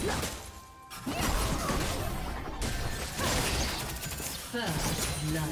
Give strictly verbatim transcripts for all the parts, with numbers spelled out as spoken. First blood.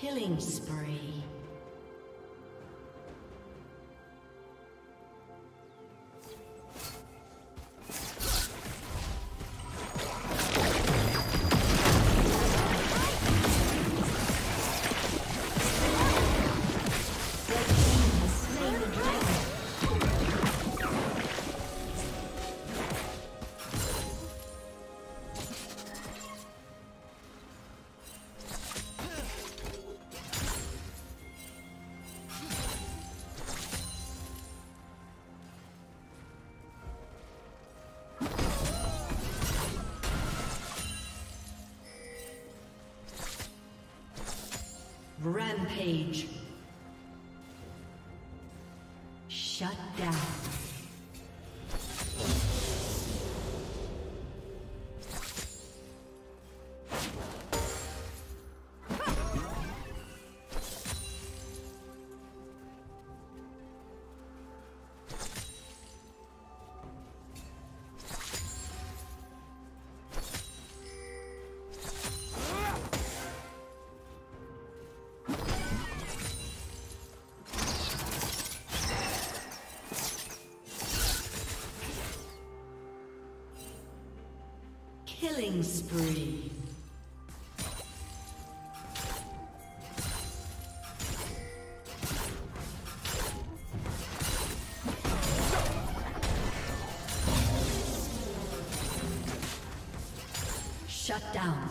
Killing spree. The team has slain the dragon. Rampage. Shut down. Killing spree. Shut down.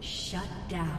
Shut down.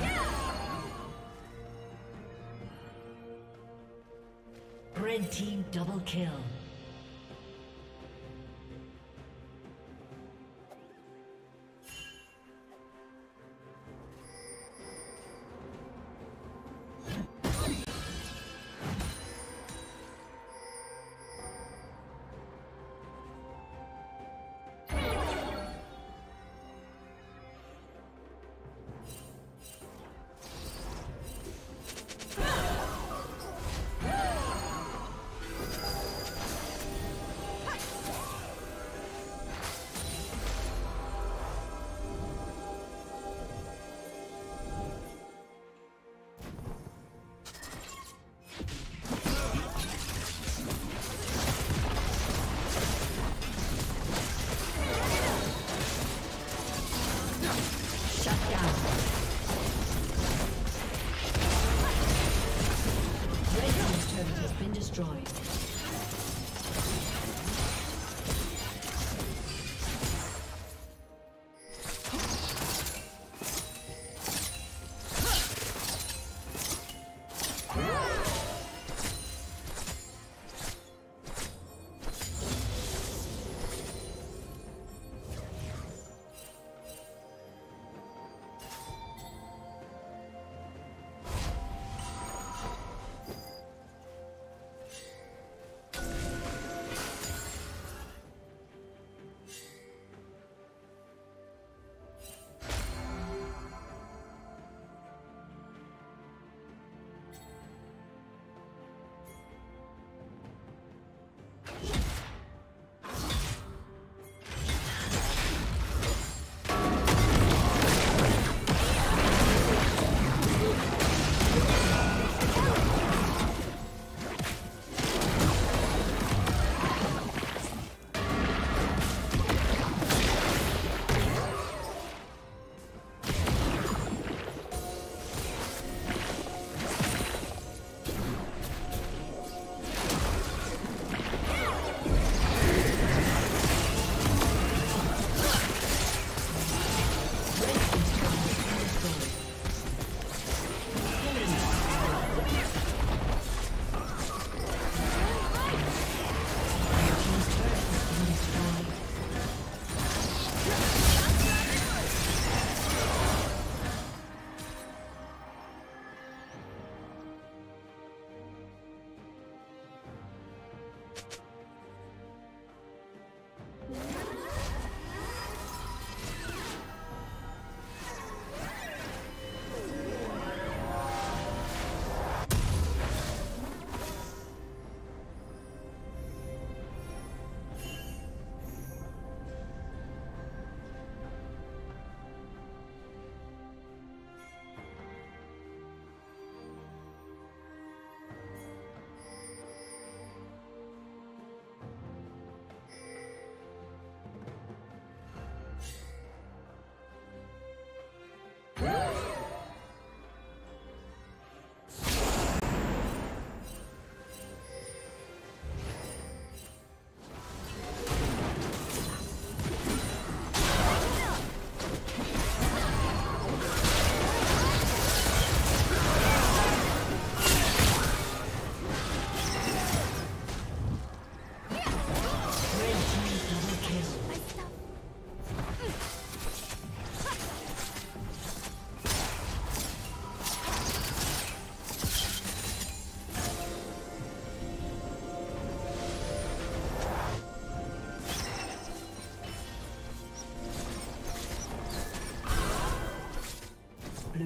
Yeah! Red team double kill.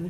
Blue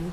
Blue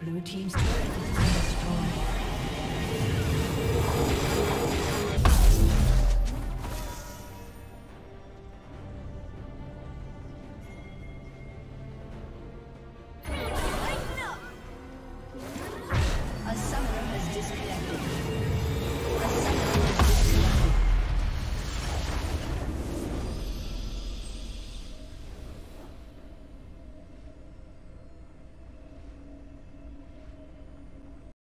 Blue team's turret.